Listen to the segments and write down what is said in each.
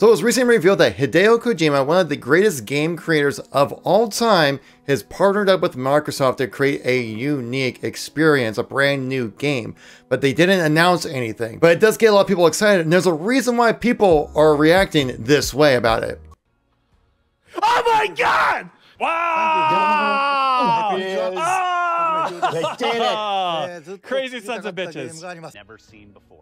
So it was recently revealed that Hideo Kojima, one of the greatest game creators of all time, has partnered up with Microsoft to create a unique experience, a brand new game. But they didn't announce anything. But it does get a lot of people excited, and there's a reason why people are reacting this way about it. Oh my God! Wow! Oh, oh, they did it! Crazy sons of bitches. Never seen before.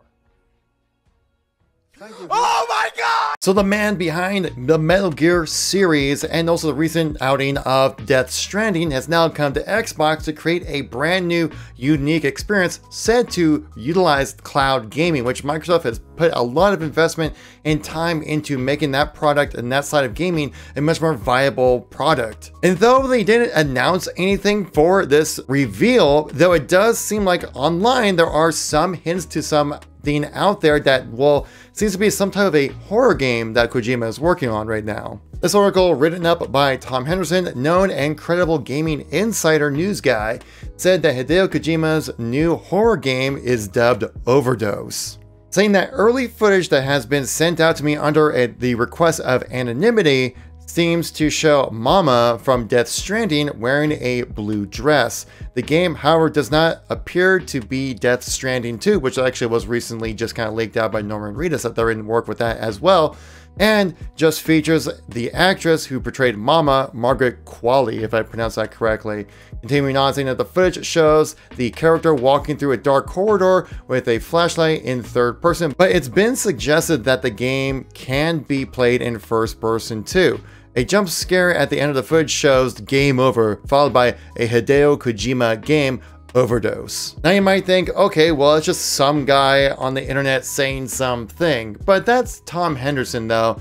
Oh my God! So the man behind the Metal Gear series and also the recent outing of Death Stranding has now come to Xbox to create a brand new, unique experience said to utilize cloud gaming, which Microsoft has put a lot of investment and time into making that product and that side of gaming a much more viable product. And though they didn't announce anything for this reveal, though it does seem like online there are some hints to some thing out there that, well, seems to be some type of a horror game that Kojima is working on right now. This article, written up by Tom Henderson, known and credible gaming insider news guy, said that Hideo Kojima's new horror game is dubbed Overdose, saying that early footage that has been sent out to me under the request of anonymity seems to show Mama from Death Stranding wearing a blue dress. The game, however, does not appear to be Death Stranding 2, which actually was recently just kind of leaked out by Norman Reedus that they're in work with that as well, and just features the actress who portrayed Mama, Margaret Qualley, if I pronounced that correctly. Continuing on, saying that the footage shows the character walking through a dark corridor with a flashlight in third person, but it's been suggested that the game can be played in first person too. A jump scare at the end of the footage shows game over, followed by a Hideo Kojima game, Overdose. Now you might think, okay, well, it's just some guy on the internet saying something, but that's Tom Henderson though.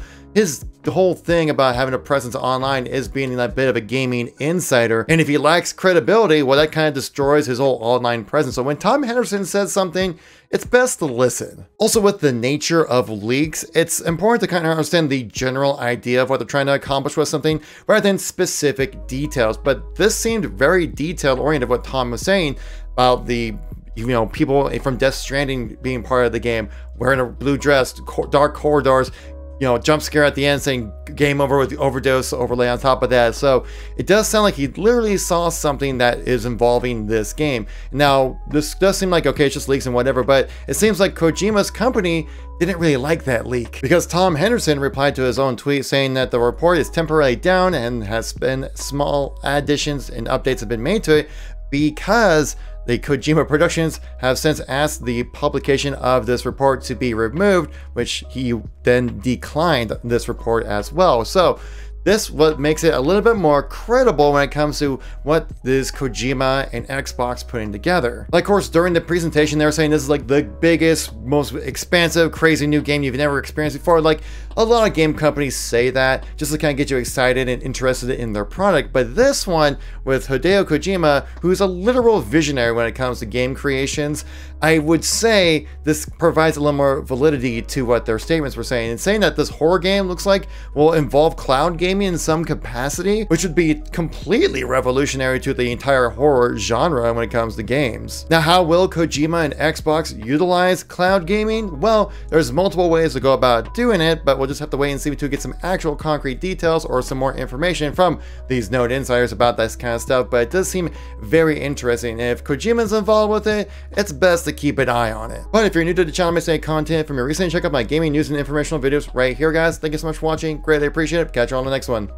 The whole thing about having a presence online is being a bit of a gaming insider. And if he lacks credibility, well, that kind of destroys his whole online presence. So when Tom Henderson says something, it's best to listen. Also, with the nature of leaks, it's important to kind of understand the general idea of what they're trying to accomplish with something rather than specific details. But this seemed very detail oriented, what Tom was saying about the, you know, people from Death Stranding being part of the game, wearing a blue dress, dark corridors, you know, jump scare at the end saying game over with the Overdose overlay on top of that. So it does sound like he literally saw something that is involving this game. Now, this does seem like, okay, it's just leaks and whatever, but it seems like Kojima's company didn't really like that leak, because Tom Henderson replied to his own tweet saying that the report is temporarily down and has been small additions and updates have been made to it because the Kojima Productions have since asked the publication of this report to be removed, which he then declined this report as well. So this what makes it a little bit more credible when it comes to what is Kojima and Xbox putting together. Like, of course, during the presentation, they were saying this is like the biggest, most expansive, crazy new game you've never experienced before. Like, a lot of game companies say that just to kind of get you excited and interested in their product. But this one with Hideo Kojima, who's a literal visionary when it comes to game creations, I would say this provides a little more validity to what their statements were saying. And saying that this horror game looks like will involve cloud games in some capacity, which would be completely revolutionary to the entire horror genre when it comes to games. Now, how will Kojima and Xbox utilize cloud gaming? Well, there's multiple ways to go about doing it, but we'll just have to wait and see until we get some actual concrete details or some more information from these known insiders about this kind of stuff. But it does seem very interesting, and if Kojima's involved with it, it's best to keep an eye on it. But if you're new to the channel, miss any content from your recent, check out my gaming news and informational videos right here, guys. Thank you so much for watching, greatly appreciate it. Catch you on the next one.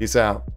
Peace out.